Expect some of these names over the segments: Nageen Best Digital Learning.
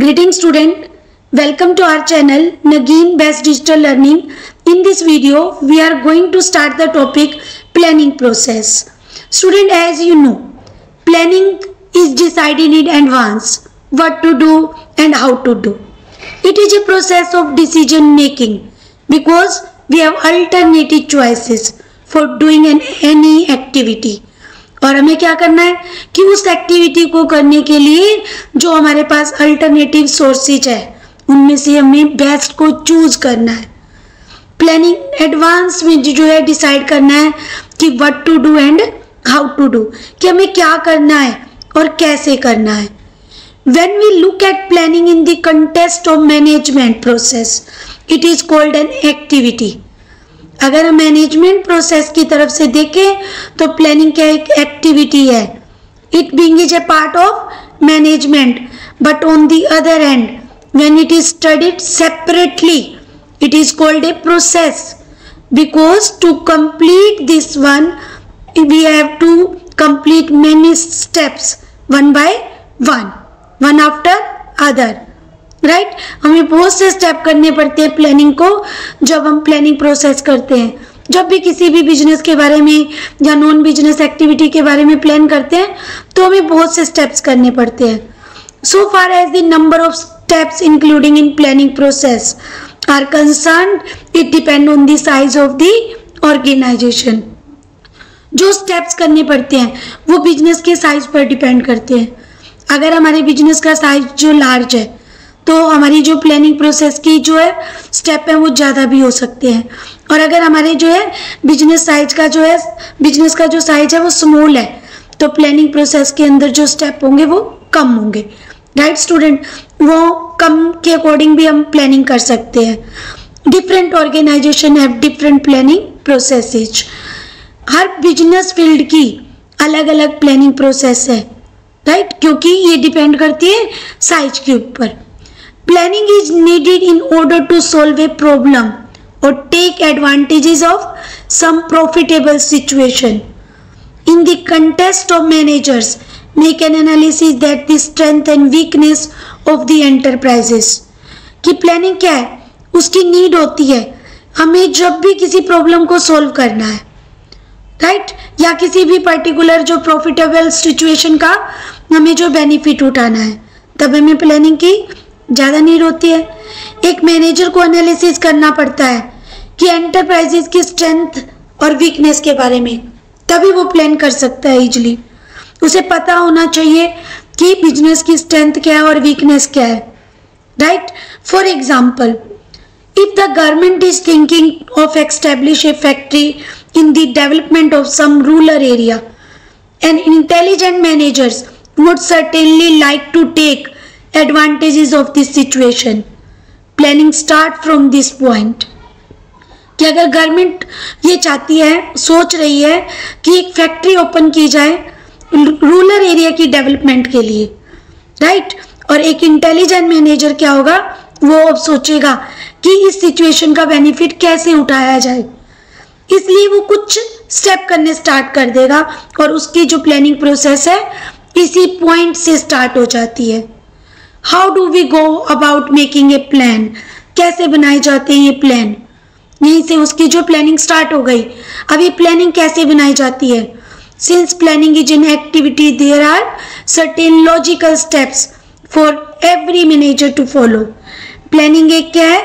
Greeting student, welcome to our channel Nageen Best Digital Learning. In this video, we are going to start the topic planning process. Student, as you know, planning is decided in advance what to do and how to do. It is a process of decision making because we have alternative choices for doing any activity. और हमें क्या करना है कि उस activity को करने के लिए जो हमारे पास अल्टरनेटिव सोर्सेज है उनमें से हमें बेस्ट को चूज करना है. प्लानिंग एडवांस में जो है डिसाइड करना है कि what to do and how to do, कि हमें क्या करना है और कैसे करना है. When we look at planning in the context of management process, it is called an activity. अगर हम मैनेजमेंट प्रोसेस की तरफ से देखें तो प्लानिंग क्या एक एक्टिविटी है. It being is a part of management, but on the other hand when it is studied separately it is called a process, because to complete this one we have to complete many steps one by one, one after other, right. हमें बहुत से step करने पड़ते हैं planning को जब हम planning process करते हैं. जब भी किसी भी बिजनेस के बारे में या नॉन बिजनेस एक्टिविटी के बारे में प्लान करते हैं तो हमें बहुत से स्टेप्स करने पड़ते हैं. So far as the number of steps including in planning process are concern, it depend on the size of the organisation. जो स्टेप्स करने पड़ते हैं वो बिजनेस के साइज पर डिपेंड करते हैं. अगर हमारे बिजनेस का साइज जो लार्ज है तो हमारी जो प्लानिंग प्रोसेस की जो है स्टेप है वो ज़्यादा भी हो सकते हैं. और अगर हमारे जो है बिजनेस का जो साइज है वो स्मॉल है तो प्लानिंग प्रोसेस के अंदर जो स्टेप होंगे वो कम होंगे, राइट स्टूडेंट. वो कम के अकॉर्डिंग भी हम प्लानिंग कर सकते हैं. Different organisation have different planning processes. हर बिजनेस फील्ड की अलग अलग प्लानिंग प्रोसेस है, राइट, क्योंकि ये डिपेंड करती है साइज के ऊपर. Planning is needed in order to solve a problem or take advantages of some profitable situation. In the context of managers, make an analysis that the strength and weakness of the enterprises. कि planning क्या है, उसकी need होती है. हमें जब भी किसी problem को solve करना है, right, या किसी भी particular जो profitable situation का हमें जो benefit उठाना है तब हमें planning की ज़्यादा नीड होती है. एक मैनेजर को एनालिसिस करना पड़ता है कि एंटरप्राइजेस की स्ट्रेंथ और वीकनेस के बारे में, तभी वो प्लान कर सकता है इजीली. उसे पता होना चाहिए कि बिजनेस की स्ट्रेंथ क्या है और वीकनेस क्या है, right. For example, if the government is thinking of establish a factory in the development of some rural area, and intelligent managers would certainly like to take advantages of this situation. Planning start from this point. कि अगर government ये चाहती है, सोच रही है कि एक फैक्ट्री ओपन की जाए रूरल एरिया की डेवलपमेंट के लिए, राइट, और एक इंटेलिजेंट मैनेजर क्या होगा, वो अब सोचेगा कि इस सिचुएशन का बेनिफिट कैसे उठाया जाए, इसलिए वो कुछ स्टेप करने स्टार्ट कर देगा और उसकी जो प्लानिंग प्रोसेस है इसी पॉइंट से स्टार्ट हो जाती है. How do we go about making a plan, कैसे बनाए जाते हैं ये प्लान, यहीं से उसकी जो प्लानिंग स्टार्ट हो गई. अब ये प्लानिंग कैसे बनाई जाती है, since planning is an activity there are certain logical steps for every manager to follow. Planning एक क्या है,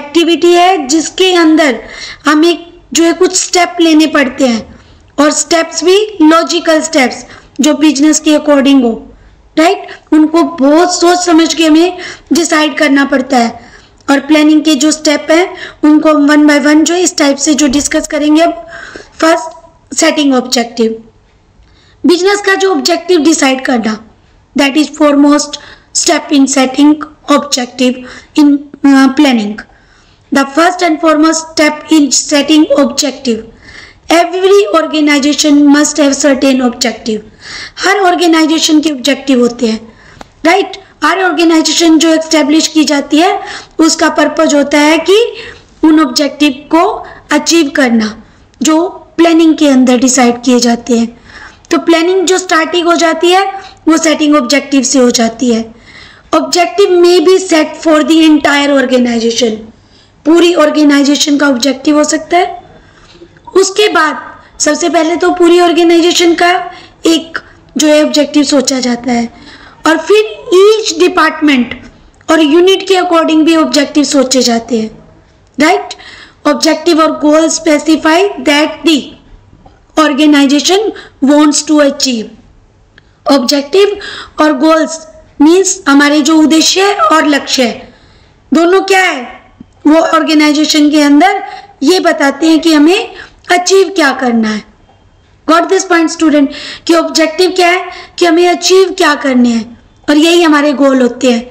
एक्टिविटी है जिसके अंदर हमें जो है कुछ स्टेप लेने पड़ते हैं और स्टेप्स भी लॉजिकल स्टेप्स जो बिजनेस के अकॉर्डिंग हो, राइट. उनको बहुत सोच समझ के हमें डिसाइड करना पड़ता है. और प्लानिंग के जो स्टेप हैं उनको हम वन बाय वन जो इस टाइप से जो डिस्कस करेंगे. अब फर्स्ट, सेटिंग ऑब्जेक्टिव. बिजनेस का जो ऑब्जेक्टिव डिसाइड करना, that is foremost step in setting objective in planning. The first and foremost step in setting objective. Every organisation must have certain objective. हर organisation के objective होते हैं, right. हर organisation जो establish की जाती है उसका पर्पज होता है कि उन ऑब्जेक्टिव को अचीव करना जो प्लानिंग के अंदर डिसाइड किए जाते हैं. तो प्लानिंग जो स्टार्टिंग हो जाती है वो सेटिंग ऑब्जेक्टिव से हो जाती है. ऑब्जेक्टिव में be set for the entire organisation, पूरी ऑर्गेनाइजेशन का ऑब्जेक्टिव हो सकता है। उसके बाद सबसे पहले तो पूरी ऑर्गेनाइजेशन का एक जो है ऑब्जेक्टिव सोचा जाता है और फिर ईच डिपार्टमेंट और यूनिट के अकॉर्डिंग भी ऑब्जेक्टिव सोचे जाते हैं, राइट। ऑब्जेक्टिव और goal specify that the organisation wants to achieve. Objective और गोल्स मीन्स हमारे जो उद्देश्य है और लक्ष्य है, दोनों क्या है वो ऑर्गेनाइजेशन के अंदर ये बताते हैं कि हमें अचीव क्या करना है। गॉट दिस पॉइंट स्टूडेंट, कि ऑब्जेक्टिव क्या है कि हमें अचीव क्या करने हैं और यही हमारे गोल होते हैं।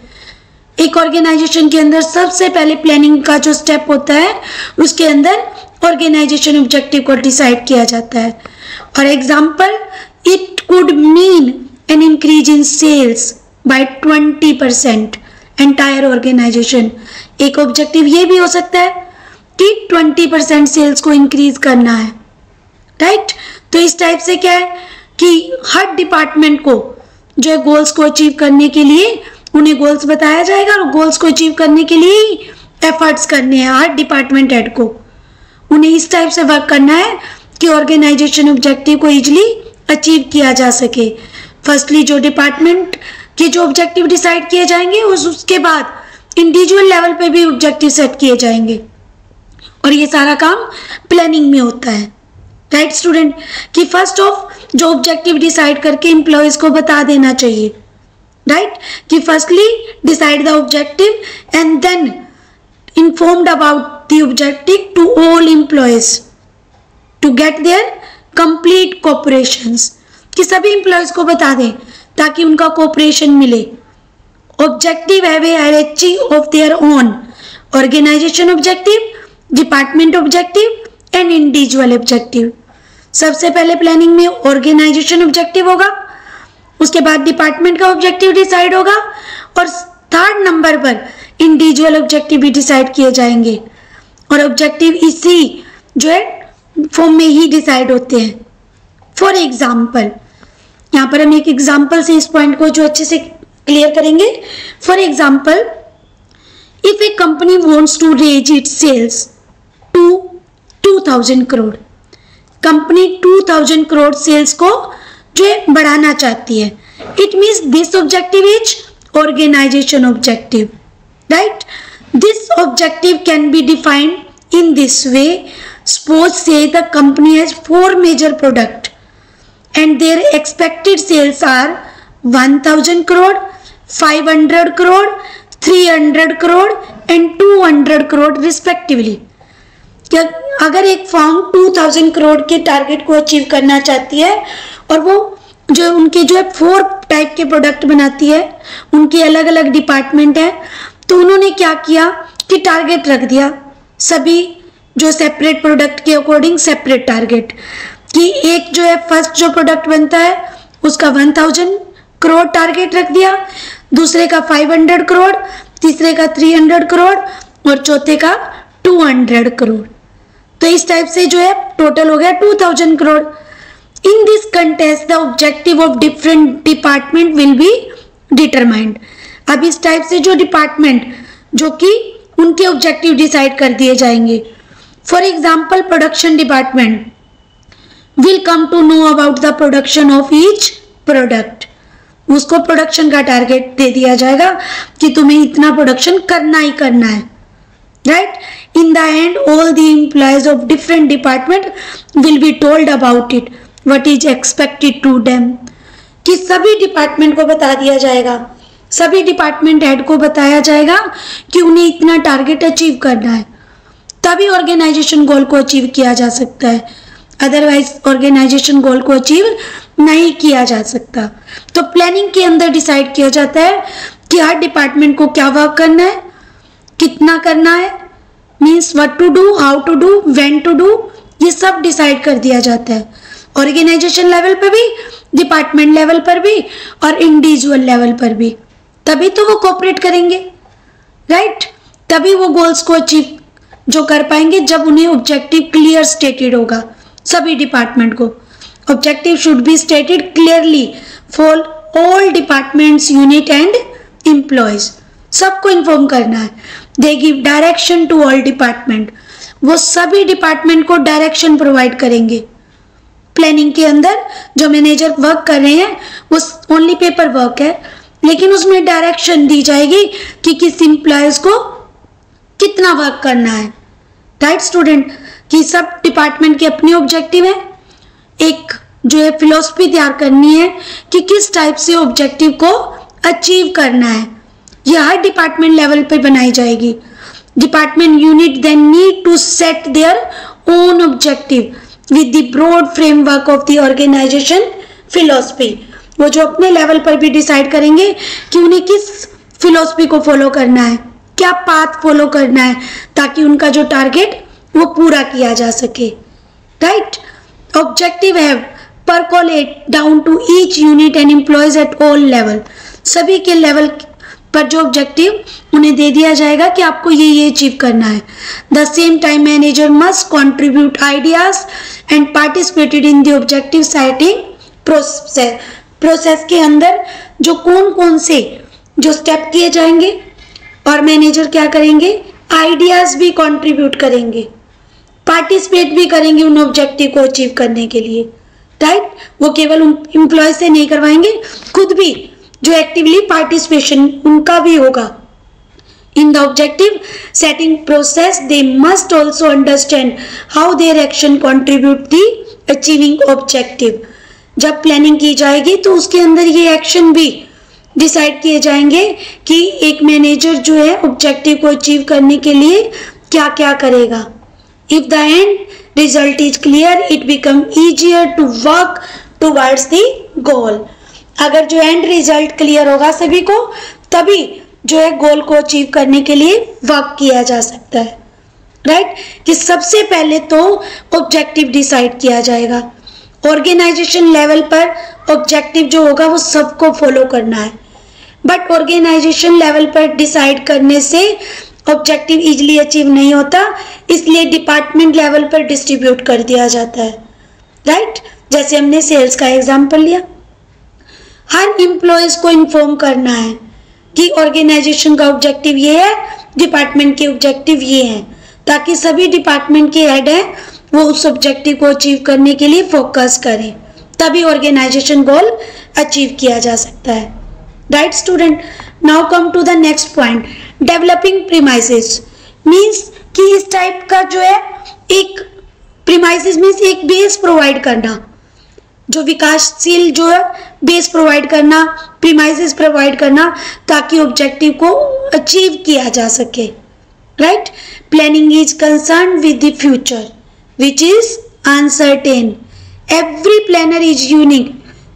एक ऑर्गेनाइजेशन के अंदर सबसे पहले प्लानिंग का जो स्टेप होता है उसके अंदर ऑर्गेनाइजेशन ऑब्जेक्टिव को डिसाइड किया जाता है। और example, it could mean an increase in sales by 20% entire organisation. एक ऑब्जेक्टिव ये भी हो सकता है कि 20% सेल्स को इंक्रीज करना है, राइट। तो इस टाइप से क्या है कि हर डिपार्टमेंट को जो है गोल्स को अचीव करने के लिए उन्हें गोल्स बताया जाएगा और गोल्स को अचीव करने के लिए ही एफर्ट्स करने हैं। हर डिपार्टमेंट हेड को उन्हें इस टाइप से वर्क करना है कि ऑर्गेनाइजेशन ऑब्जेक्टिव को इजीली अचीव किया जा सके। फर्स्टली जो डिपार्टमेंट के जो ऑब्जेक्टिव डिसाइड किए जाएंगे उसके बाद इंडिविजुअल लेवल पे भी ऑब्जेक्टिव सेट किए जाएंगे और ये सारा काम प्लानिंग में होता है, राइट स्टूडेंट। कि फर्स्ट ऑफ जो ऑब्जेक्टिव डिसाइड करके एम्प्लॉयज़ को बता देना चाहिए, राइट, कि firstly decide the objective and then informed about the objective to all employees to get their complete cooperations। कि सभी employees को बता दें ताकि उनका cooperation मिले। Objective have a hierarchy of their own, organization objective, department objective and individual objective। सबसे पहले planning में organization objective होगा, उसके बाद department का objective decide होगा और थर्ड नंबर पर इंडिविजुअल ऑब्जेक्टिव भी डिसाइड किए जाएंगे और ऑब्जेक्टिव इसी जो है फॉर्म में ही डिसाइड होते हैं। फॉर एग्जाम्पल, यहाँ पर हम एक एग्जाम्पल से इस पॉइंट को जो अच्छे से क्लियर करेंगे। For example, if a company wants to raise its sales to 2000 crore, company 2000 crore sales को जो है बढ़ाना चाहती है। It means this objective is organisation objective, right? This objective can be defined in this way. Suppose say the company has 4 major product and their expected sales are 1000 crore, 500 crore, 300 crore and 200 crore respectively। क्या अगर एक firm 2000 crore के target को achieve करना चाहती है और वो जो उनके जो है 4 टाइप के प्रोडक्ट बनाती है, उनके अलग अलग डिपार्टमेंट है, तो उन्होंने क्या किया कि टारगेट रख दिया सभी जो सेपरेट प्रोडक्ट के अकॉर्डिंग सेपरेट टारगेट। कि एक जो है फर्स्ट जो प्रोडक्ट बनता है उसका 1000 करोड़ टारगेट रख दिया, दूसरे का 500 करोड़, तीसरे का 300 करोड़ और चौथे का 200 करोड़। तो इस टाइप से जो है टोटल हो गया 2000 crore. In this contest the objective of different department will be determined. अब इस टाइप से जो डिपार्टमेंट जो कि उनके ऑब्जेक्टिव डिसाइड कर दिए जाएंगे। For example, production department will come to know about the production of each product, उसको प्रोडक्शन का टारगेट दे दिया जाएगा कि तुम्हें इतना प्रोडक्शन करना ही करना है, right. In the end all the employees of different department will be told about it what is expected to them. कि सभी डिपार्टमेंट को बता दिया जाएगा, सभी डिपार्टमेंट हेड को बताया जाएगा कि उन्हें इतना टारगेट अचीव करना है, तभी ऑर्गेनाइजेशन गोल को अचीव किया जा सकता है, अदरवाइज ऑर्गेनाइजेशन गोल को अचीव नहीं किया जा सकता। तो प्लानिंग के अंदर डिसाइड किया जाता है कि हर डिपार्टमेंट को क्या वर्क करना है, कितना करना है, means what to do, how to do, when to do, ये सब डिसाइड कर दिया जाता है ऑर्गेनाइजेशन लेवल पर भी, डिपार्टमेंट लेवल पर भी और इंडिविजुअल लेवल पर भी। तभी तो वो कोऑपरेट करेंगे, राइट, तभी वो गोल्स को अचीव जो कर पाएंगे जब उन्हें ऑब्जेक्टिव क्लियर स्टेटेड होगा। सभी डिपार्टमेंट को objective should be stated clearly for all departments, unit and employees, सबको इन्फॉर्म करना है। They give direction to all department, वो सभी डिपार्टमेंट को डायरेक्शन प्रोवाइड करेंगे। प्लानिंग के अंदर जो मैनेजर वर्क कर रहे हैं वो ओनली पेपर वर्क है, लेकिन उसमें डायरेक्शन दी जाएगी कि किस एम्प्लॉयज को कितना वर्क करना है। राइट स्टूडेंट, कि सब डिपार्टमेंट के अपने ऑब्जेक्टिव हैं, एक जो है फिलॉसफी तैयार करनी है कि किस टाइप से ऑब्जेक्टिव को अचीव करना है, यह हर डिपार्टमेंट लेवल पर बनाई जाएगी। Department unit then need to set their own objective with the broad framework of the organisation philosophy. वो जो अपने लेवल पर भी डिसाइड करेंगे कि उन्हें किस फिलॉसफी को फॉलो करना है, क्या पाथ फॉलो करना है, ताकि उनका जो टारगेट वो पूरा किया जा सके। Right, objective have percolate down to each unit and employees at all level. सभी के लेवल पर जो ऑब्जेक्टिव उन्हें दे दिया जाएगा कि आपको ये अचीव करना है। The same time manager must contribute ideas and participated in the objective setting process के अंदर जो कौन कौन से जो स्टेप किए जाएंगे, और मैनेजर क्या करेंगे, आइडियाज भी कंट्रीब्यूट करेंगे, पार्टिसिपेट भी करेंगे उन ऑब्जेक्टिव को अचीव करने के लिए। राइट, वो केवल एम्प्लॉय से नहीं करवाएंगे, खुद भी जो एक्टिवली पार्टिसिपेशन उनका भी होगा। In the objective setting process they must also understand how their action contribute the achieving objective. जब प्लानिंग की जाएगी तो उसके अंदर ये एक्शन भी डिसाइड किए जाएंगे कि एक मैनेजर जो है ऑब्जेक्टिव को अचीव करने के लिए क्या क्या करेगा। If the end result is clear it become easier to work towards the goal. अगर जो एंड रिजल्ट क्लियर होगा सभी को, तभी जो है गोल को अचीव करने के लिए वर्क किया जा सकता है। राइट, कि सबसे पहले तो ऑब्जेक्टिव डिसाइड किया जाएगा, ऑर्गेनाइजेशन लेवल पर ऑब्जेक्टिव जो होगा वो सबको फॉलो करना है, बट ऑर्गेनाइजेशन लेवल पर डिसाइड करने से ऑब्जेक्टिव इजीली अचीव नहीं होता, इसलिए डिपार्टमेंट लेवल पर डिस्ट्रीब्यूट कर दिया जाता है। राइट, जैसे हमने सेल्स का एग्जांपल लिया, हर एम्प्लॉयज को इन्फॉर्म करना है कि ऑर्गेनाइजेशन का ऑब्जेक्टिव ये है, डिपार्टमेंट के ऑब्जेक्टिव ये हैं, ताकि सभी डिपार्टमेंट के हेड हैं वो उस ऑब्जेक्टिव को अचीव करने के लिए फोकस करें, तभी ऑर्गेनाइजेशन गोल अचीव किया जा सकता है। Right student, now come to the next point, developing premises means कि इस टाइप का जो है एक प्रीमाइसेस मीन्स एक बेस प्रोवाइड करना, जो विकासशील जो है बेस प्रोवाइड करना, प्रीमाइसेस प्रोवाइड करना, ताकि ऑब्जेक्टिव को अचीव किया जा सके। Right, planning is concern with the future which is uncertain. Every planner is unique,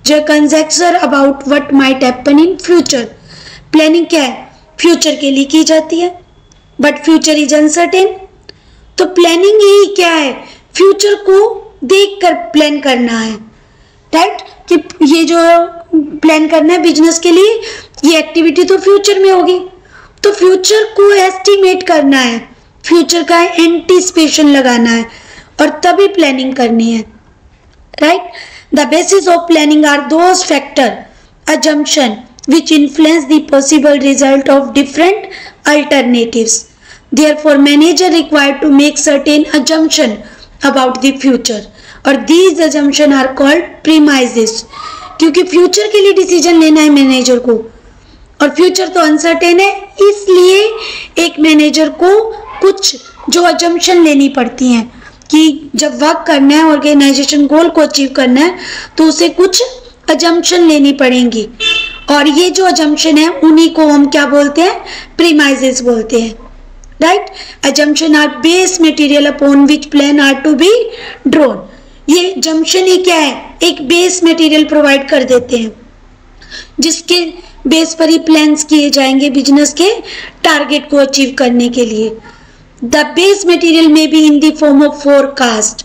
जो conjecture about what might happen in future. Planning क्या है, फ्यूचर के लिए की जाती है, बट फ्यूचर इज अनसर्टेन। तो प्लानिंग ही क्या है, फ्यूचर को देखकर प्लान करना है। राइट, कि ये जो प्लान करना है बिजनेस के लिए, ये एक्टिविटी तो फ्यूचर में होगी, तो फ्यूचर को एस्टिमेट करना है, फ्यूचर का एंटीसिपेशन लगाना है, और तभी प्लानिंग करनी है। Right, the basis of planning are those factor assumption which influence the possible result of different alternatives, therefore manager required to make certain assumption about the future, और these assumption are called premises. क्योंकि future के लिए decision लेना है manager को, और future तो uncertain है, इसलिए एक मैनेजर को कुछ जो अजम्पशन लेनी पड़ती हैं कि जब वर्क करना है, ऑर्गेनाइजेशन गोल को अचीव करना है, तो उसे कुछ अजम्पशन लेनी पड़ेंगी, और ये जो अजम्पशन है उन्हीं को हम क्या बोलते हैं, प्रीमाइजेस बोलते हैं। Right, assumption are base material upon which plan are to be drawn. ये अजम्पशन ही क्या है, एक बेस मटेरियल प्रोवाइड कर देते हैं, जिसके बेस पर ही प्लान्स किए जाएंगे बिजनेस के टारगेट को अचीव करने के लिए। द बेस मटेरियल में भी in the form of forecast,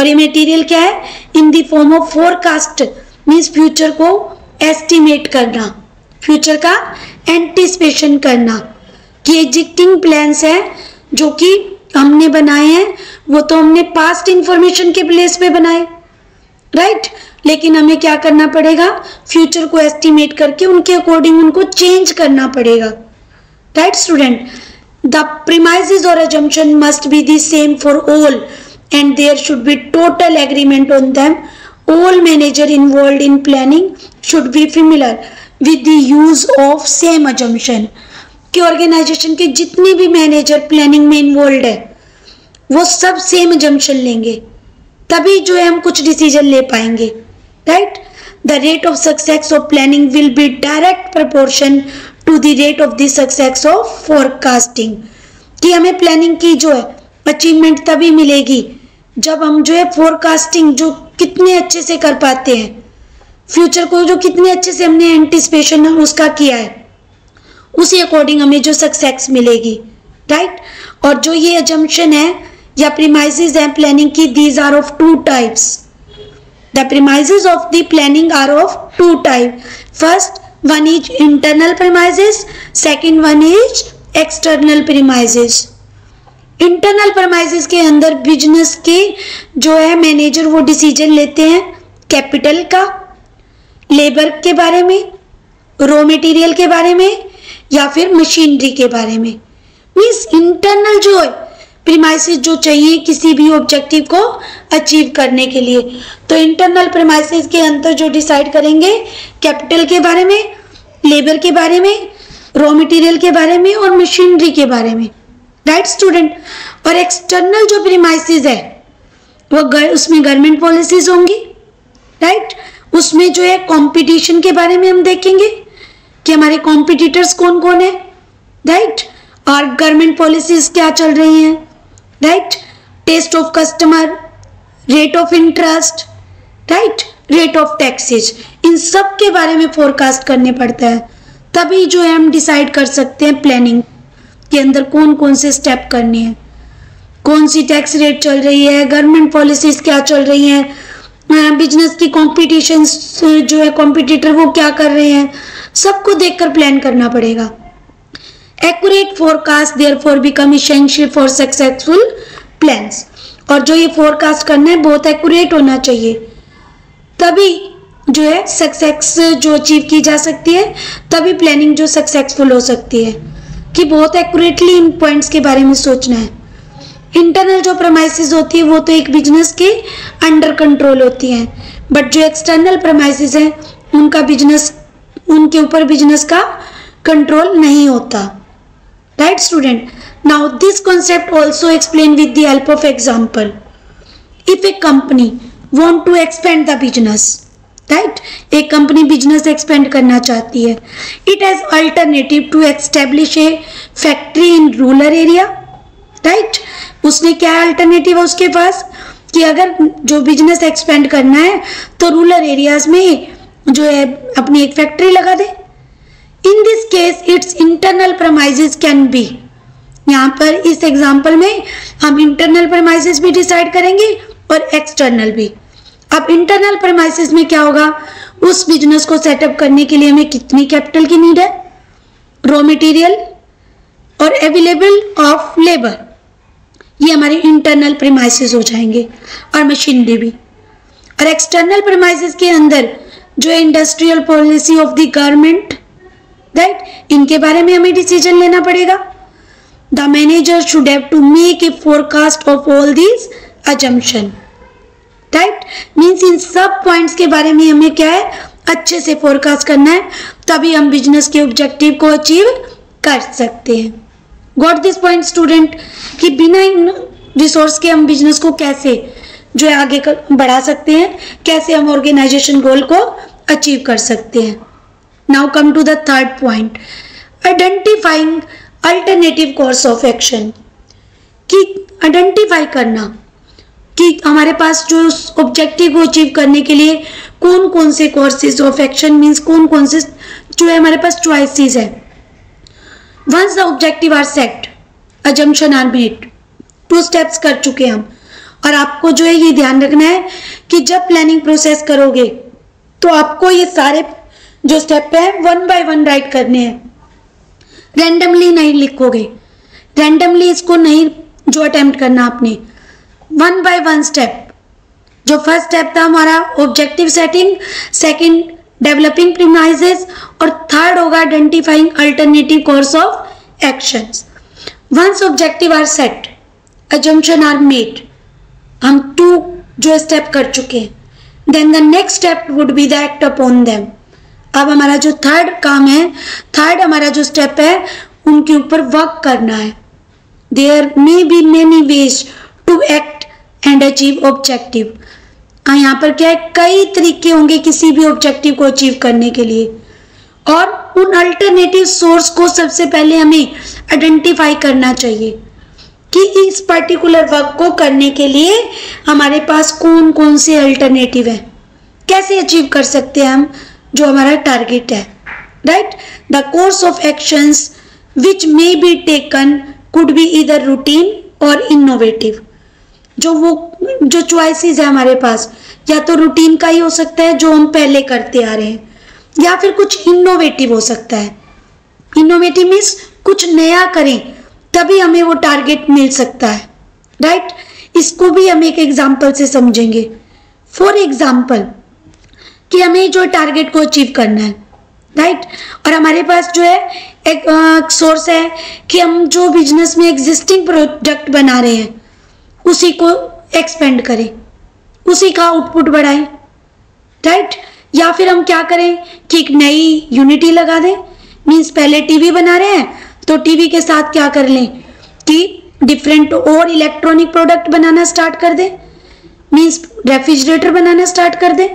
और ये मटेरियल क्या है, in the form of forecast means future को एस्टिमेट करना, फ्यूचर का एंटिसिपेशन करना, कि एग्जिस्टिंग प्लान्स हैं जो कि हमने बनाए हैं, वो तो हमने पास्ट इंफॉर्मेशन के बेस पे बनाए। राइट, लेकिन हमें क्या करना पड़ेगा, फ्यूचर को एस्टिमेट करके उनके अकॉर्डिंग उनको चेंज करना पड़ेगा। राइट स्टूडेंट, द प्रीमाइजेस और assumption must be the same for all and there should be total agreement on them. All manager involved in planning should be familiar with the use of same assumption. कि organisation के जितने भी manager planning में involve है वो सब same assumption लेंगे, तभी जो है हम कुछ डिसीजन ले पाएंगे। Right, the rate of success of planning will be direct proportion to the rate of the success of forecasting. कि हमें प्लानिंग की जो है अचीवमेंट तभी मिलेगी जब हम जो है फोरकास्टिंग जो कितने अच्छे से कर पाते हैं, फ्यूचर को जो कितने अच्छे से हमने एंटिसिपेशन उसका किया है, उसी अकॉर्डिंग हमें जो सक्सेस मिलेगी। राइट, और जो ये अजम्पशन है या प्रीमाइजेस हैं प्लानिंग की, these are of two types. The premises of the planning are of two type. First one is internal premises, second one is external premises. Internal premises के अंदर बिजनेस के जो है मैनेजर वो डिसीजन लेते हैं कैपिटल का, लेबर के बारे में, रॉ मटेरियल के बारे में या फिर मशीनरी के बारे में। मींस इंटरनल जो है प्रमाइजेस जो चाहिए किसी भी ऑब्जेक्टिव को अचीव करने के लिए, तो इंटरनल प्रमाइजेस के अंदर जो डिसाइड करेंगे कैपिटल के बारे में, लेबर के बारे में, रॉ मटेरियल के बारे में और मशीनरी के बारे में। राइट स्टूडेंट, और एक्सटर्नल जो प्रीमाइसेस है वो उसमें गवर्नमेंट पॉलिसीज होंगी। राइट, उसमें जो है कंपटीशन के बारे में हम देखेंगे कि हमारे कॉम्पिटिटर्स कौन कौन है। राइट, और गवर्नमेंट पॉलिसीज क्या चल रही हैं। Right, test of customer, rate of interest, right, rate of taxes, इन सब के बारे में फोरकास्ट करने पड़ता है, तभी जो है हम डिसाइड कर सकते हैं प्लानिंग के अंदर कौन कौन से स्टेप करने हैं, कौन सी टैक्स रेट चल रही है, गवर्नमेंट पॉलिसीज क्या चल रही हैं, बिजनेस की कॉम्पिटिशन जो है कॉम्पिटिटर वो क्या कर रहे हैं, सबको देखकर प्लान करना पड़ेगा। Accurate forecast therefore become essential for successful plans. और जो ये फोरकास्ट करना है बहुत एक्यूरेट होना चाहिए, तभी जो है सक्सेस जो अचीव की जा सकती है, तभी प्लानिंग जो सक्सेसफुल हो सकती है। कि बहुत एक्यूरेटली इन पॉइंट्स के बारे में सोचना है। इंटरनल जो प्रमाइसेस होती है वो तो एक बिजनेस के अंडर कंट्रोल होती हैं, बट जो एक्सटर्नल प्रमाइसेस हैं उनका बिजनेस उनके ऊपर बिजनेस का कंट्रोल नहीं होता। Right student, now this concept also explain with the help of example. If a company want to expand the business, right, एक कंपनी बिजनेस एक्सपेंड करना चाहती है, it has alternative to establish a factory in rural area. Right, उसने क्या alternative है उसके पास कि अगर जो बिजनेस एक्सपेंड करना है तो रूरल एरियाज में जो है अपनी एक फैक्ट्री लगा दे। In this case its internal premises can be, यहाँ पर इस एग्जाम्पल में हम इंटरनल प्रमाइजेस भी डिसाइड करेंगे और एक्सटर्नल भी। अब इंटरनल प्रमाइसेस में क्या होगा, उस बिजनेस को सेटअप करने के लिए हमें कितनी कैपिटल की नीड है, रॉ मटेरियल और अवेलेबल ऑफ लेबर, ये हमारे इंटरनल प्रमाइसेस हो जाएंगे, और मशीनरी भी। और एक्सटर्नल प्रमाइसेस के अंदर जो industrial policy of the government, right, इनके बारे में हमें डिसीजन लेना पड़ेगा। The manager should have to make a forecast of all these assumption. Right, means इन सब पॉइंट्स के बारे में हमें क्या है अच्छे से फोरकास्ट करना है, तभी हम बिजनेस के ऑब्जेक्टिव को अचीव कर सकते हैं। गॉट दिस पॉइंट स्टूडेंट, कि बिना इन रिसोर्स के हम बिजनेस को कैसे जो है आगे बढ़ा सकते हैं, कैसे हम ऑर्गेनाइजेशन गोल को अचीव कर सकते हैं। Now come to the third point, identifying alternative course of action. कि आइडेंटिफाई करना कि हमारे पास जो ऑब्जेक्टिव को अचीव करने के लिए कौन कौन से कोर्सेज ऑफ एक्शन, मीन्स कौन कौन से जो है हमारे पास चॉइसेस है। Once the objective are set, assumption are made, two steps कर चुके हम। और आपको जो है ये ध्यान रखना है कि जब प्लानिंग प्रोसेस करोगे तो आपको ये सारे जो स्टेप है वन बाय वन राइट करने हैं, रैंडमली नहीं लिखोगे, रैंडमली इसको नहीं जो अटैम्प्ट करना आपने, वन बाय वन स्टेप जो फर्स्ट स्टेप था हमारा objective setting, second developing premises और थर्ड होगा identifying alternative course of actions. Once objective are set, assumption are made, हम टू जो स्टेप कर चुके हैं, then the next step would be the act upon them. अब हमारा जो थर्ड काम है, थर्ड हमारा जो स्टेप है, उनके ऊपर वर्क करना है। There may be many ways to act and achieve objective. यहाँ पर क्या है, कई तरीके होंगे किसी भी ऑब्जेक्टिव को अचीव करने के लिए, और उन अल्टरनेटिव सोर्स को सबसे पहले हमें आइडेंटिफाई करना चाहिए कि इस पर्टिकुलर वर्क को करने के लिए हमारे पास कौन कौन से अल्टरनेटिव हैं, कैसे अचीव कर सकते हैं हम जो हमारा टारगेट है, right. The course of actions which may be taken could be either routine और इनोवेटिव। जो चॉइसेस है हमारे पास, या तो रूटीन का ही हो सकता है जो हम पहले करते आ रहे हैं, या फिर कुछ इनोवेटिव हो सकता है। इनोवेटिव मीन्स कुछ नया करें तभी हमें वो टारगेट मिल सकता है, राइट। इसको भी हम एक एग्जाम्पल से समझेंगे। फॉर एग्जाम्पल कि हमें जो टारगेट को अचीव करना है, राइट, और हमारे पास जो है एक सोर्स है कि हम जो बिजनेस में एग्जिस्टिंग प्रोडक्ट बना रहे हैं उसी को एक्सपेंड करें, उसी का आउटपुट बढ़ाएं, राइट। या फिर हम क्या करें कि एक नई यूनिटी लगा दें, मीन्स पहले टीवी बना रहे हैं तो टीवी के साथ क्या कर लें कि डिफरेंट और इलेक्ट्रॉनिक प्रोडक्ट बनाना स्टार्ट कर दें, मीन्स रेफ्रिजरेटर बनाना स्टार्ट कर दें,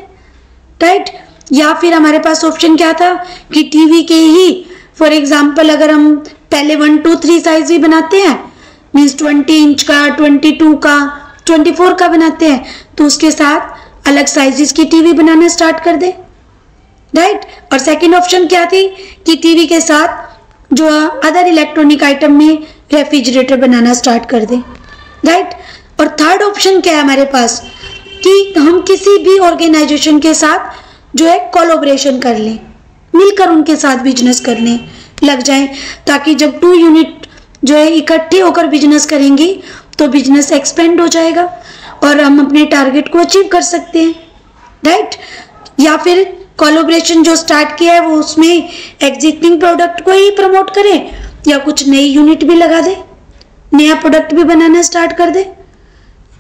राइट। या फिर हमारे पास ऑप्शन क्या था कि टीवी के ही फॉर एग्जाम्पल अगर हम पहले 1, 2, 3 साइज भी बनाते हैं, मीन्स 20 इंच का, 22 का, 24 का बनाते हैं, तो उसके साथ अलग साइजेस की टीवी बनाना स्टार्ट कर दे, राइट। और सेकंड ऑप्शन क्या थी कि टीवी के साथ जो अदर इलेक्ट्रॉनिक आइटम में रेफ्रिजरेटर बनाना स्टार्ट कर दे, राइट। और थर्ड ऑप्शन क्या है हमारे पास कि हम किसी भी ऑर्गेनाइजेशन के साथ जो है कोलैबोरेशन कर लें, मिलकर उनके साथ बिजनेस करने लग जाएं, ताकि जब 2 यूनिट जो है इकट्ठे होकर बिजनेस करेंगी तो बिजनेस एक्सपेंड हो जाएगा और हम अपने टारगेट को अचीव कर सकते हैं, राइट। या फिर कोलैबोरेशन जो स्टार्ट किया है वो उसमें एग्जिस्टिंग प्रोडक्ट को ही प्रमोट करें, या कुछ नई यूनिट भी लगा दे, नया प्रोडक्ट भी बनाना स्टार्ट कर दे,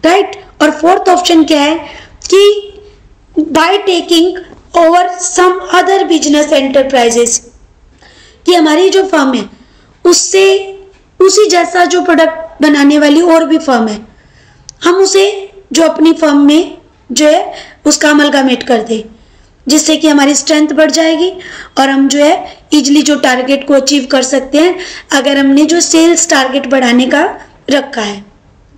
राइट। और फोर्थ ऑप्शन क्या है कि by taking over some other business enterprises, कि हमारी जो फर्म है उससे उसी जैसा जो प्रोडक्ट बनाने वाली और भी फर्म है, हम उसे जो अपनी फर्म में जो है उसका अमलगामेट कर दें, जिससे कि हमारी स्ट्रेंथ बढ़ जाएगी और हम जो है इजीली जो टारगेट को अचीव कर सकते हैं अगर हमने जो सेल्स टारगेट बढ़ाने का रखा है,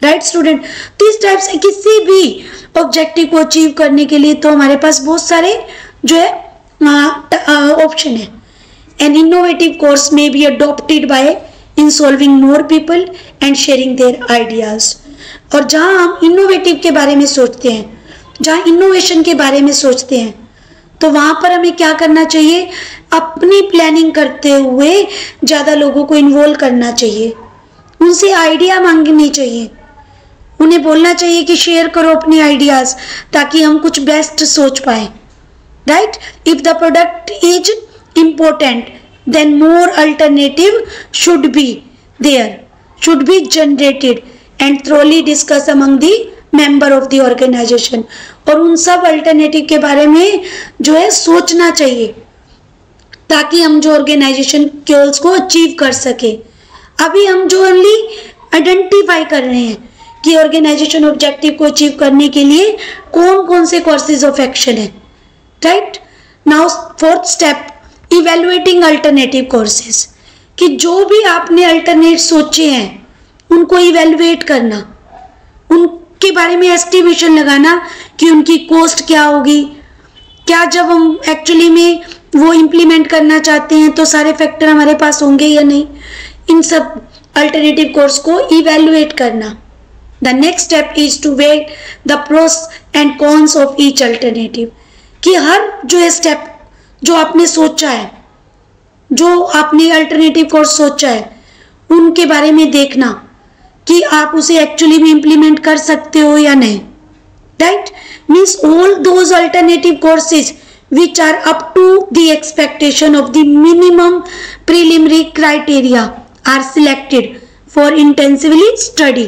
राइट स्टूडेंट। तो इस टाइप से किसी भी ऑब्जेक्टिव को अचीव करने के लिए तो हमारे पास बहुत सारे जो है ऑप्शन है। An innovative course may be adopted by involving more people and sharing their ideas. और जहाँ हम इनोवेटिव के बारे में सोचते हैं, जहाँ इनोवेशन के बारे में सोचते हैं, तो वहाँ पर हमें क्या करना चाहिए, अपनी प्लानिंग करते हुए ज़्यादा लोगों को इन्वॉल्व करना चाहिए, उनसे आइडिया मांगनी चाहिए, उन्हें बोलना चाहिए कि शेयर करो अपने आइडियाज़ ताकि हम कुछ बेस्ट सोच पाए, right. If the product is important then more alternative should be there, should be generated and thoroughly discuss among the member of the organization। और उन सब अल्टरनेटिव के बारे में जो है सोचना चाहिए ताकि हम जो ऑर्गेनाइजेशन गोल्स को अचीव कर सके। अभी हम जो ओनली आइडेंटिफाई कर रहे हैं कि ऑर्गेनाइजेशन ऑब्जेक्टिव को अचीव करने के लिए कौन कौन से कोर्सेज ऑफ एक्शन है, right. Now fourth step evaluating alternative courses, कि जो भी आपने अल्टरनेट सोचे हैं उनको इवेल्युएट करना, उनके बारे में एस्टिमेशन लगाना कि उनकी कॉस्ट क्या होगी, क्या जब हम एक्चुअली में वो इम्प्लीमेंट करना चाहते हैं तो सारे फैक्टर हमारे पास होंगे या नहीं। इन सब अल्टरनेटिव कोर्स को इवेल्युएट करना। The next step is to weigh the pros and cons of each alternative, कि हर जो स्टेप जो आपने सोचा है, जो आपने अल्टरनेटिव कोर्स सोचा है, उनके बारे में देखना कि आप उसे एक्चुअली में इम्प्लीमेंट कर सकते हो या नहीं, right. means all those alternative courses which are up to the expectation of the minimum preliminary criteria are selected for intensively study.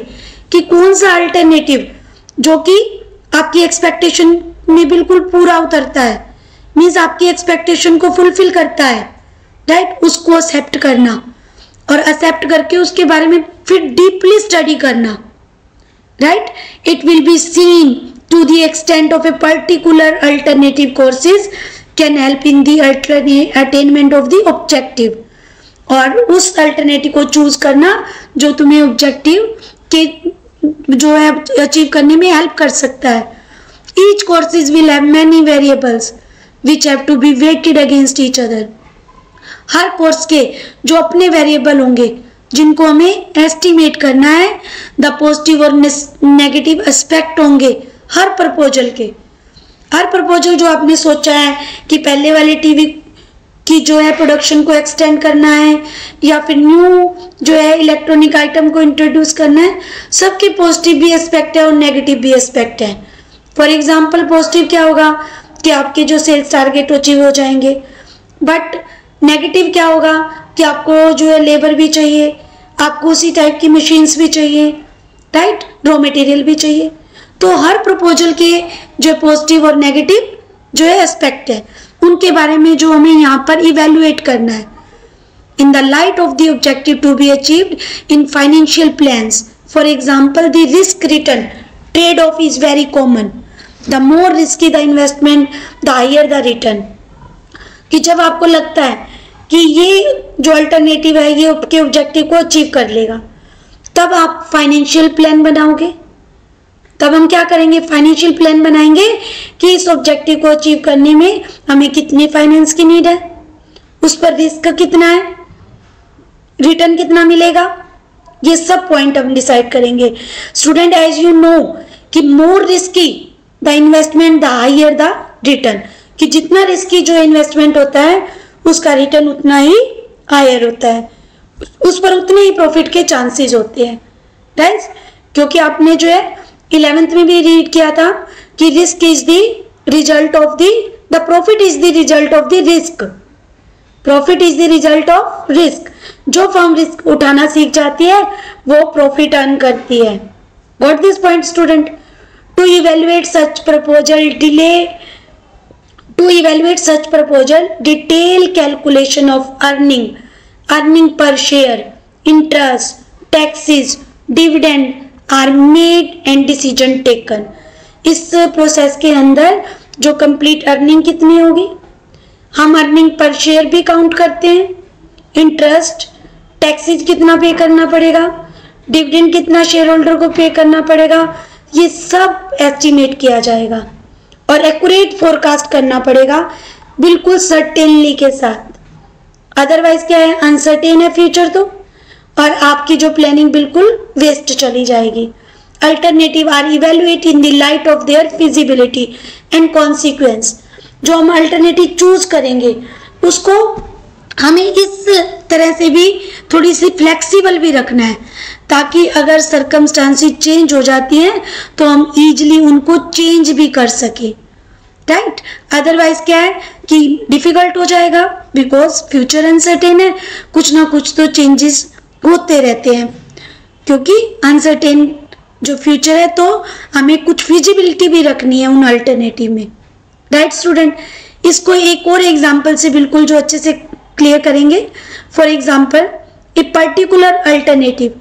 कि कौन सा alternative जो कि आपकी expectation में बिल्कुल पूरा उतरता है, means आपकी expectation को fulfill करता है, right? उसको accept करना और accept करके उसके बारे में फिर deeply study करना, right? It will be seen to the extent of a particular alternative courses can help in the attainment of the objective. और उस अल्टरनेटिव को चूज करना जो तुम्हें ऑब्जेक्टिव के जो है अचीव करने में हेल्प कर सकता है. Each courses will have many variables which have to be weighted against each other. हर कोर्स के जो अपने वेरिएबल होंगे जिनको हमें एस्टिमेट करना है. द पॉजिटिव और नेगेटिव एस्पेक्ट होंगे हर प्रपोजल के. हर प्रपोजल जो आपने सोचा है कि पहले वाले टीवी कि जो है प्रोडक्शन को एक्सटेंड करना है या फिर न्यू जो है इलेक्ट्रॉनिक आइटम को इंट्रोड्यूस करना है, सबके पॉजिटिव भी एस्पेक्ट है और नेगेटिव भी एस्पेक्ट है. फॉर एग्जांपल पॉजिटिव क्या होगा कि आपके जो सेल्स टारगेट अचीव हो जाएंगे, बट नेगेटिव क्या होगा कि आपको जो है लेबर भी चाहिए, आपको उसी टाइप की मशीन्स भी चाहिए, राइट, रॉ मटेरियल भी चाहिए. तो हर प्रपोजल के जो पॉजिटिव और नेगेटिव जो है एस्पेक्ट है उनके बारे में जो हमें यहाँ पर इवेल्युएट करना है. In the light of the objective to be achieved in financial plans for example the risk return trade off is very common. The more risky the investment the higher the return. कि जब आपको लगता है कि ये जो alternative है ये आपके ऑब्जेक्टिव को अचीव कर लेगा, तब आप फाइनेंशियल प्लान बनाओगे. तब हम क्या करेंगे, फाइनेंशियल प्लान बनाएंगे कि इस ऑब्जेक्टिव को अचीव करने में हमें कितने फाइनेंस की नीड है, उस पर रिस्क कितना है, रिटर्न कितना मिलेगा, ये सब पॉइंट हम डिसाइड करेंगे. स्टूडेंट एज यू नो कि more risky the investment the higher the return. कि जितना रिस्की जो इन्वेस्टमेंट होता है उसका रिटर्न उतना ही हायर होता है, उस पर उतने ही प्रॉफिट के चांसेज होते हैं, राइट. क्योंकि आपने जो है 11th में भी रीड किया था कि risk is the result of the profit is the result of the risk. Profit is the result of risk. जो फर्म रिस्क उठाना सीख जाती है वो प्रॉफिट अर्न करती है. Got this point student. To evaluate such proposal detail calculation of earning per share, interest, taxes, dividend are made and decision taken. इस process के अंदर जो कंप्लीट अर्निंग कितनी होगी, हम अर्निंग पर शेयर भी काउंट करते हैं, इंटरेस्ट, टैक्सेस कितना पे करना पड़ेगा, डिविडेंड कितना शेयर होल्डर को पे करना पड़ेगा, ये सब एस्टिमेट किया जाएगा और एक्यूरेट फोरकास्ट करना पड़ेगा बिल्कुल सर्टेनली के साथ. अदरवाइज क्या है, अनसर्टेन है फ्यूचर तो, और आपकी जो प्लानिंग बिल्कुल वेस्ट चली जाएगी. Alternative are evaluate in the light of their feasibility and consequence. जो हम अल्टरनेटिव चूज करेंगे उसको हमें इस तरह से भी थोड़ी सी फ्लेक्सिबल भी रखना है ताकि अगर सर्कमस्टांसेस चेंज हो जाती हैं तो हम ईजिली उनको चेंज भी कर सकें, राइट. अदरवाइज क्या है कि डिफिकल्ट हो जाएगा बिकॉज फ्यूचर अनसर्टेन है, कुछ ना कुछ तो चेंजेस होते रहते हैं. क्योंकि अनसर्टेन जो फ्यूचर है तो हमें कुछ फिजिबिलिटी भी रखनी है उन अल्टरनेटिव में, राइट स्टूडेंट. इसको एक और एग्जांपल से बिल्कुल जो अच्छे से क्लियर करेंगे. For example a particular alternative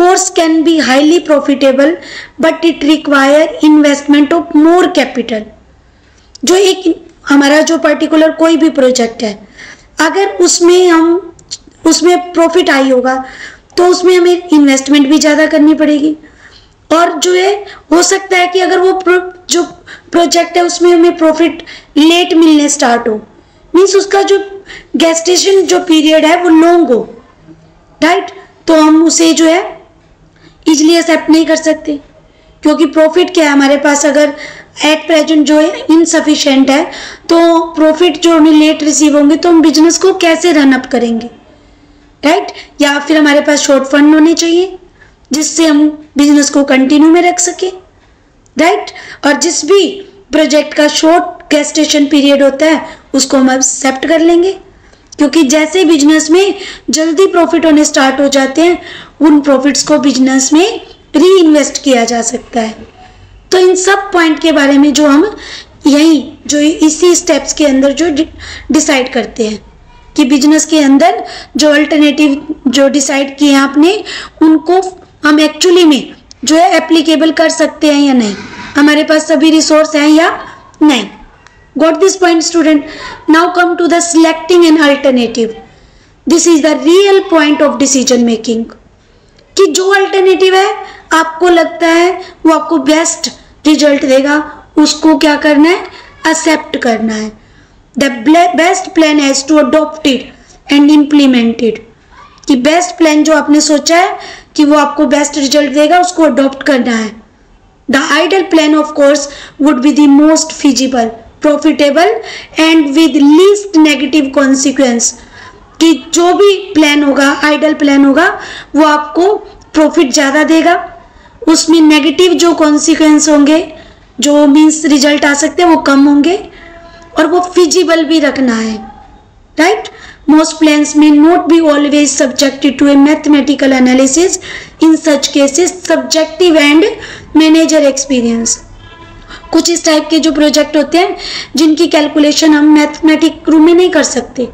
course can be highly profitable but it require investment of more capital. जो एक हमारा जो पर्टिकुलर कोई भी प्रोजेक्ट है अगर उसमें प्रॉफिट आई होगा तो उसमें हमें इन्वेस्टमेंट भी ज़्यादा करनी पड़ेगी. और जो है हो सकता है कि अगर वो जो प्रोजेक्ट है उसमें हमें प्रॉफिट लेट मिलने स्टार्ट हो, मीन्स उसका जो गेस्टेशन जो पीरियड है वो लॉन्ग हो, राइट. तो हम उसे जो है इजली एक्सेप्ट नहीं कर सकते क्योंकि प्रॉफिट क्या है हमारे पास अगर एट प्रेजेंट जो है इनसफिशेंट है तो प्रॉफिट जो हमें लेट रिसीव होंगे तो हम बिजनेस को कैसे रनअप करेंगे, राइट या फिर हमारे पास शॉर्ट फंड होने चाहिए जिससे हम बिजनेस को कंटिन्यू में रख सके, राइट और जिस भी प्रोजेक्ट का शॉर्ट गेस्टेशन पीरियड होता है उसको हम एक्सेप्ट कर लेंगे, क्योंकि जैसे बिजनेस में जल्दी प्रॉफिट होने स्टार्ट हो जाते हैं उन प्रॉफिट्स को बिजनेस में रीइन्वेस्ट किया जा सकता है। तो इन सब पॉइंट के बारे में जो हम यही जो इसी स्टेप्स के अंदर जो डिसाइड करते हैं कि बिजनेस के अंदर जो अल्टरनेटिव जो डिसाइड किए हैं आपने उनको हम एक्चुअली में जो है एप्लीकेबल कर सकते हैं या नहीं, हमारे पास सभी रिसोर्स हैं या नहीं। Got this point student? Now come to the selecting an alternative. This is the real point of decision making कि जो अल्टरनेटिव है आपको लगता है वो आपको बेस्ट रिजल्ट देगा, उसको क्या करना है? एक्सेप्ट करना है। The best plan has to adopt it and implement it, कि बेस्ट प्लान जो आपने सोचा है कि वो आपको बेस्ट रिजल्ट देगा उसको अडॉप्ट करना है। The ideal plan of course would be the most feasible, profitable and with least negative consequence, कि जो भी प्लान होगा आइडल प्लान होगा वो आपको प्रॉफिट ज़्यादा देगा, उसमें नेगेटिव जो कॉन्सिक्वेंस होंगे जो मीन्स रिजल्ट आ सकते हैं वो कम होंगे, और वो फिजिबल भी रखना है, right. Most plans may not be always subjected to a mathematical analysis, in such cases subjective and manager experience. कुछ इस टाइप के जो प्रोजेक्ट होते हैं जिनकी कैलकुलेशन हम मैथमेटिक रूम में नहीं कर सकते,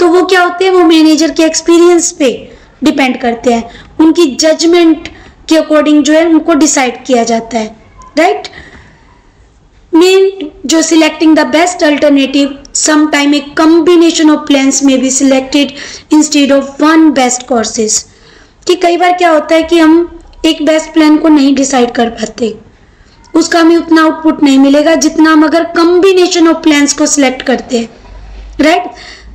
तो वो क्या होते हैं? वो मैनेजर के एक्सपीरियंस पे डिपेंड करते हैं, उनकी जजमेंट के अकॉर्डिंग जो है उनको डिसाइड किया जाता है, राइट। मेन जो selecting the best alternative, sometime a combination of plans may be selected instead of one best courses, कि कई बार क्या होता है कि हम एक बेस्ट प्लान को नहीं डिसाइड कर पाते, उसका हमें उतना आउटपुट नहीं मिलेगा जितना हम अगर कम्बिनेशन ऑफ प्लान्स को सिलेक्ट करते हैं, right.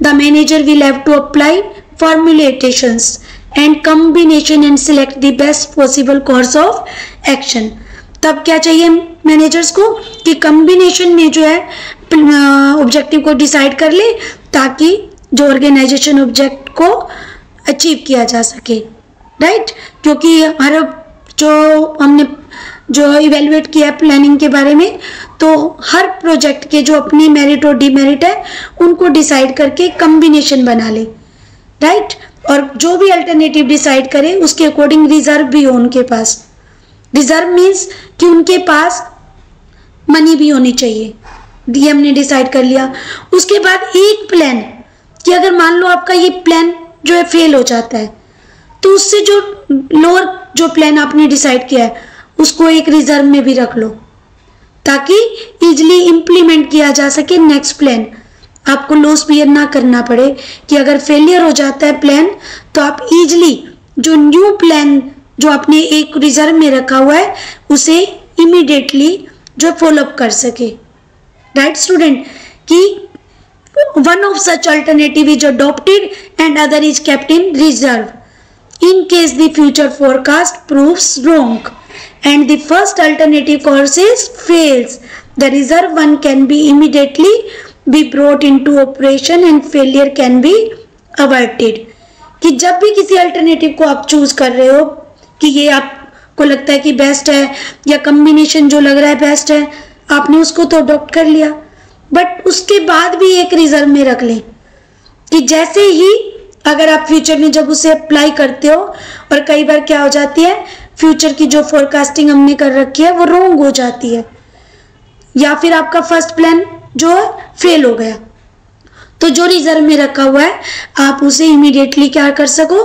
The manager will have to apply formulations and combination and select the best possible course of action. तब क्या चाहिए मैनेजर्स को कि कम्बिनेशन में जो है ऑब्जेक्टिव को डिसाइड कर ले ताकि जो ऑर्गेनाइजेशन ऑब्जेक्ट को अचीव किया जा सके, राइट। क्योंकि हर जो हमने जो इवेल्युएट किया प्लानिंग के बारे में तो हर प्रोजेक्ट के जो अपने मेरिट और डिमेरिट है उनको डिसाइड करके कम्बिनेशन बना ले, राइट। और जो भी अल्टरनेटिव डिसाइड करे उसके अकॉर्डिंग रिजर्व भी हो उनके पास। रिजर्व मीन्स कि उनके पास मनी भी होनी चाहिए, ये हमने डिसाइड कर लिया। उसके बाद एक प्लान कि अगर मान लो आपका ये प्लान जो है फेल हो जाता है तो उससे जो लोअर जो प्लान आपने डिसाइड किया है उसको एक रिजर्व में भी रख लो ताकि इजीली इम्प्लीमेंट किया जा सके नेक्स्ट प्लान, आपको लॉस बियर ना करना पड़े कि अगर फेलियर हो जाता है प्लान तो आप इजीली जो न्यू प्लान जो आपने एक रिजर्व में रखा हुआ है उसे इमीडिएटली जो फॉलोअप कर सके, राइट स्टूडेंट। कि one of such alternative is adopted and other is kept in reserve in case the future forecast proves wrong and the first alternative courses fails, the reserve one can be immediately be brought in to operation and failure can be averted. कि जब भी किसी alternative को आप choose कर रहे हो कि ये आपको लगता है कि बेस्ट है या कम्बिनेशन जो लग रहा है बेस्ट है, आपने उसको तो अडॉप्ट कर लिया बट उसके बाद भी एक रिजर्व में रख लें कि जैसे ही अगर आप फ्यूचर में जब उसे अप्लाई करते हो, और कई बार क्या हो जाती है फ्यूचर की जो फोरकास्टिंग हमने कर रखी है वो रॉन्ग हो जाती है या फिर आपका फर्स्ट प्लान जो है फेल हो गया, तो जो रिजर्व में रखा हुआ है आप उसे इमीडिएटली क्या कर सको?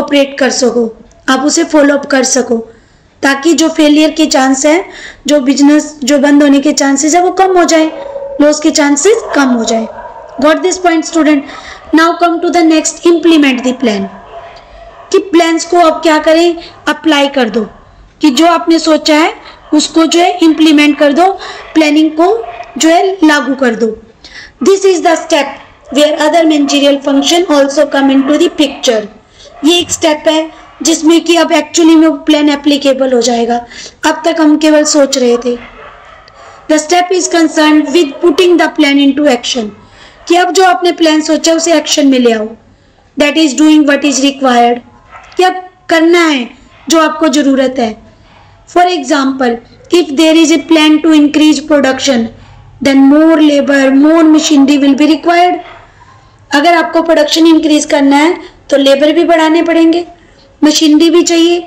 ऑपरेट कर सको, आप उसे फॉलोअप कर सको ताकि जो फेलियर के चांस हैं, जो बिजनेस जो बंद होने के चांसेस है वो कम हो जाए, लॉस के चांसेस कम हो जाए। Got this point student? Now come to the next, implement the plan. कि प्लान्स को आप क्या करें? अप्लाई कर दो, कि जो आपने सोचा है उसको जो है इम्प्लीमेंट कर दो, प्लानिंग को जो है लागू कर दो। This is the step where other managerial function also come in to the picture. ये एक स्टेप है जिसमें कि अब एक्चुअली में वो प्लान एप्लीकेबल हो जाएगा, अब तक हम केवल सोच रहे थे। The step is concern with putting the plan in to action, कि अब जो आपने प्लान सोचा उसे एक्शन में ले आओ। That is doing what is required, कि अब करना है जो आपको ज़रूरत है। For example, if there is a plan to increase production then more labor, more machinery will be required. अगर आपको प्रोडक्शन इंक्रीज करना है तो लेबर भी बढ़ाने पड़ेंगे, मशीनरी भी चाहिए.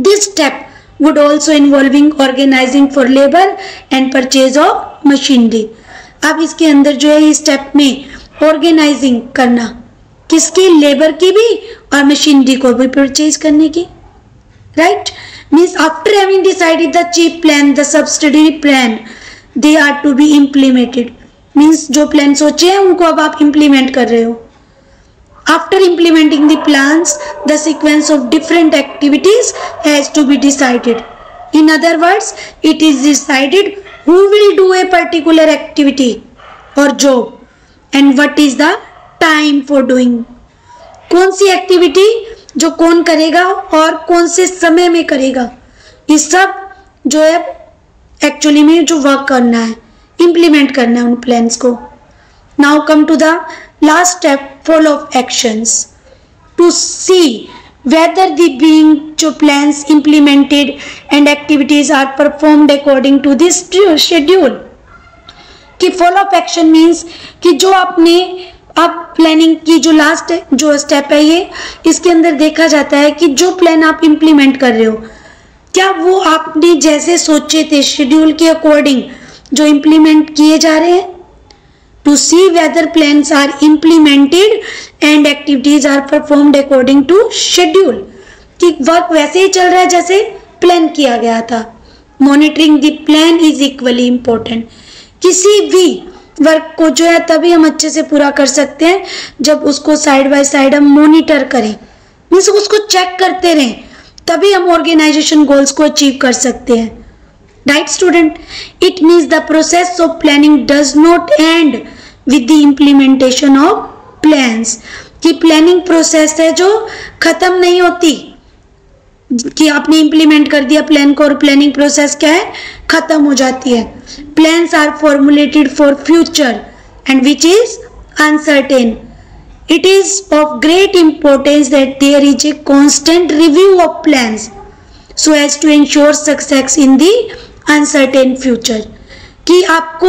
This step would also involving organising for labour and purchase of machinery. अब इसके अंदर जो है इस स्टेप में ऑर्गेनाइजिंग करना किसकी, लेबर की भी और मशीनरी को भी परचेज करने की. Right means after having decided the chief plan the subsidy plan they are to be implemented. Means जो प्लान सोचे हैं उनको अब आप इम्प्लीमेंट कर रहे हो. After implementing the plans, the sequence of different activities has to be decided. In other words, it is decided who will do a particular activity or job and what is the time for doing. कौन सी activity जो कौन करेगा और कौन से समय में करेगा, ये सब जो है एक्चुअली में जो वर्क करना है, इम्प्लीमेंट करना है उन प्लान्स को. Now come to the last step, follow up actions to see whether the being plans implemented and activities are performed according to this schedule. कि follow up action means कि जो आपने आप planning की जो last जो step है ये, इसके अंदर देखा जाता है कि जो plan आप implement कर रहे हो क्या वो आपने जैसे सोचे थे schedule के according जो implement किए जा रहे हैं. To see whether plans are implemented and activities are performed according to schedule. कि वर्क वैसे ही चल रहा है जैसे प्लान किया गया था. Monitoring the plan is equally important. किसी भी वर्क को जो है तभी हम अच्छे से पूरा कर सकते हैं जब उसको साइड बाय साइड हम मॉनिटर करें, मीन्स उसको चेक करते रहें, तभी हम ऑर्गेनाइजेशन गोल्स को अचीव कर सकते हैं. Right student, it means the process of planning does not end with the implementation of plans. कि planning process है जो खत्म नहीं होती, कि आपने implement कर दिया plan को और planning process क्या है, खत्म हो जाती है. Plans are formulated for future and which is uncertain. It is of great importance that there is a constant review of plans so as to ensure success in the uncertain future. कि आपको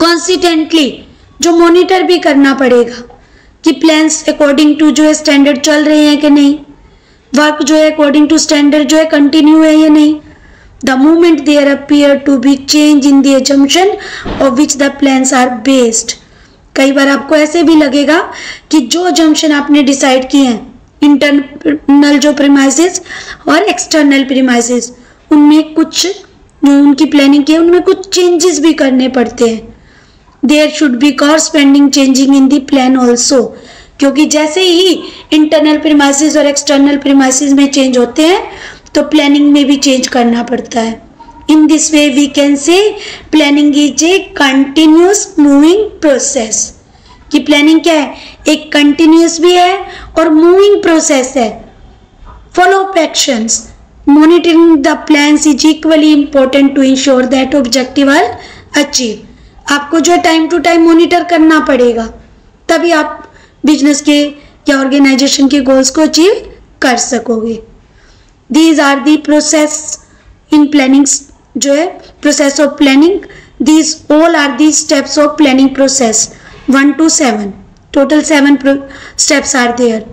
consistently जो monitor भी करना पड़ेगा कि plans according to जो है standard चल रहे हैं कि नहीं, वर्क जो है अकॉर्डिंग टू स्टैंडर्ड जो है कंटिन्यू है या नहीं. The moment there appear to be change in the assumption of which the plans are based. कई बार आपको ऐसे भी लगेगा कि जो असम्पशन आपने डिसाइड किए हैं इंटरनल जो प्रीमाइसेस और एक्सटर्नल प्रीमाइसेस, उनमें कुछ जो उनकी प्लानिंग की है उनमें कुछ चेंजेस भी करने पड़ते हैं. There should be corresponding changing in the plan also. क्योंकि जैसे ही इंटरनल प्रीमाइसेस और एक्सटर्नल प्रीमाइसेस में चेंज होते हैं तो प्लानिंग में भी चेंज करना पड़ता है. In this way we can say planning is a continuous moving process. कि प्लानिंग क्या है, एक कंटिन्यूस भी है और मूविंग प्रोसेस है. Follow up actions, monitoring the plans is equally important to ensure that objective are achieved. आपको जो टाइम टू टाइम मॉनिटर करना पड़ेगा तभी आप बिजनेस के या ऑर्गेनाइजेशन के गोल्स को अचीव कर सकोगे. These are the process in planning जो है process of planning. These all are the steps of planning process 1 to 7. Total 7 steps are there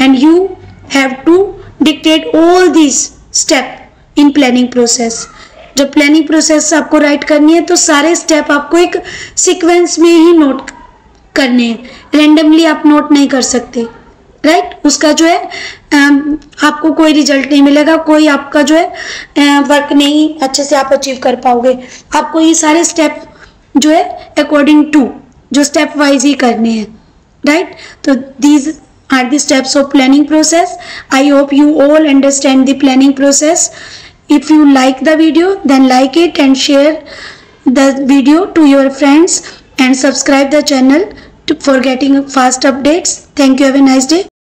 and you have to dictate all these step in planning process. जो planning process आपको write करनी है तो सारे step आपको एक sequence में ही note करने हैं, रेंडमली आप नोट नहीं कर सकते. राइट, उसका जो है आपको कोई रिजल्ट नहीं मिलेगा, कोई आपका जो है वर्क नहीं अच्छे से आप अचीव कर पाओगे. आपको ये सारे स्टेप जो है अकॉर्डिंग टू जो स्टेप वाइज ही करने हैं. राइट, तो these are the steps of planning process. I hope you all understand the planning process. If you like the video, then like it and share the video to your friends and subscribe the channel for getting fast updates. Thank you. Have a nice day.